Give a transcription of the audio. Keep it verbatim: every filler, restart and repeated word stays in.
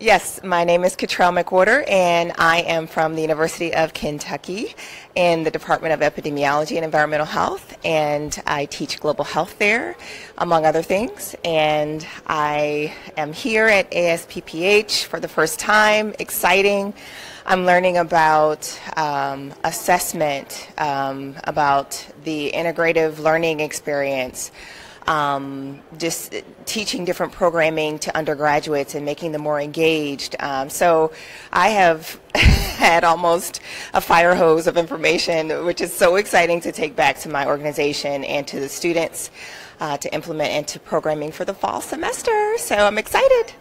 Yes, my name is Catrell McWhorter, and I am from the University of Kentucky in the Department of Epidemiology and Environmental Health, and I teach global health there, among other things. And I am here at A S P P H for the first time. Exciting. I'm learning about um, assessment, um, about the integrative learning experience. Um, just teaching different programming to undergraduates and making them more engaged. Um, so I have had almost a fire hose of information, which is so exciting to take back to my organization and to the students uh, to implement into programming for the fall semester. So I'm excited.